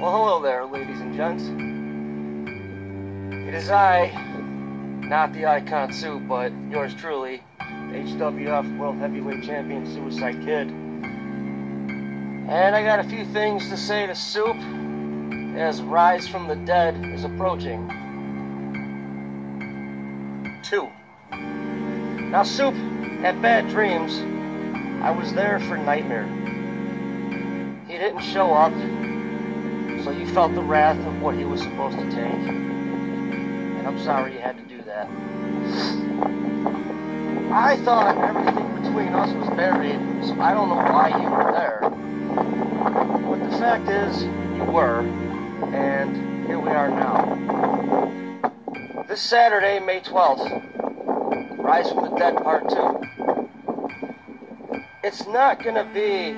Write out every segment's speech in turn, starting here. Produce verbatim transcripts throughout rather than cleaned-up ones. Well, hello there, ladies and gents. It is I, not the Icon Soup, but yours truly, H W F World Heavyweight Champion Suicide Kid. And I got a few things to say to Soup as Rise from the Dead is approaching. Two. Now, Soup, at Bad Dreams, I was there for Nightmare. He didn't show up, so you felt the wrath of what he was supposed to take. And I'm sorry you had to do that. I thought everything between us was buried, so I don't know why you were there. But the fact is, you were, and here we are now. This Saturday, May twelfth, Rise from the Dead Part two. It's not gonna be...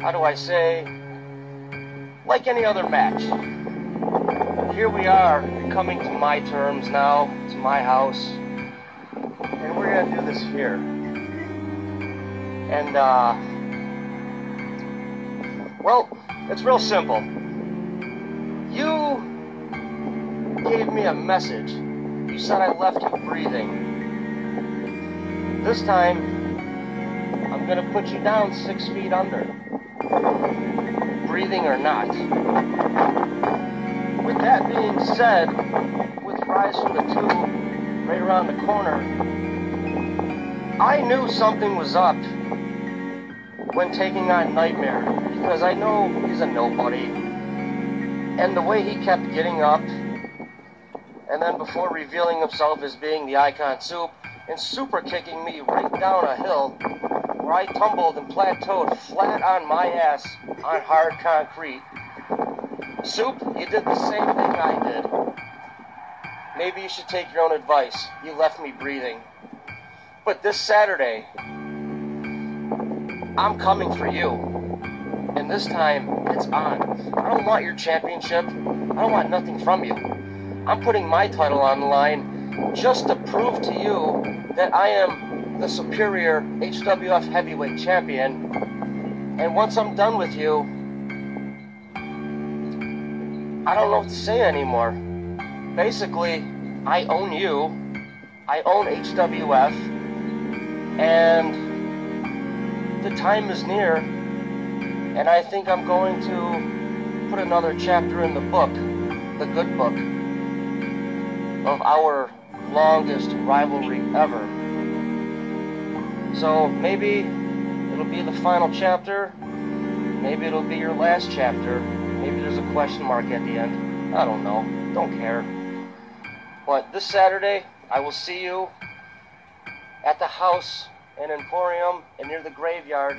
how do I say, like any other match. Here we are, coming to my terms now, to my house, and we're gonna do this here. And, uh, well, it's real simple. You gave me a message. You said I left you breathing. This time, I'm gonna put you down six feet under. Breathing or not. With that being said, with Rise from the Two right around the corner, I knew something was up when taking on Nightmare, because I know he's a nobody, and the way he kept getting up, and then before revealing himself as being the Icon Soup, and super kicking me right down a hill, where I tumbled and plateaued flat on my ass on hard concrete. Soup, you did the same thing I did. Maybe you should take your own advice. You left me breathing. But this Saturday, I'm coming for you. And this time, it's on. I don't want your championship. I don't want nothing from you. I'm putting my title on the line just to prove to you that I am the superior H W F heavyweight champion, and once I'm done with you, I don't know what to say anymore. Basically, I own you, I own H W F, and the time is near, and I think I'm going to put another chapter in the book, the good book, of our longest rivalry ever. So maybe it'll be the final chapter, maybe it'll be your last chapter, maybe there's a question mark at the end, I don't know, don't care. But this Saturday, I will see you at the house in Emporium and near the graveyard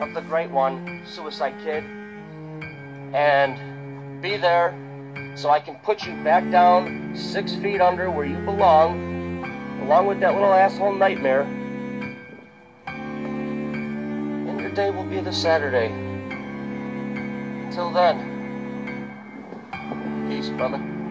of the Great One, Suicide Kid, and be there so I can put you back down six feet under where you belong, along with that little asshole Nightmare. Day will be this Saturday. Until then, peace, brother.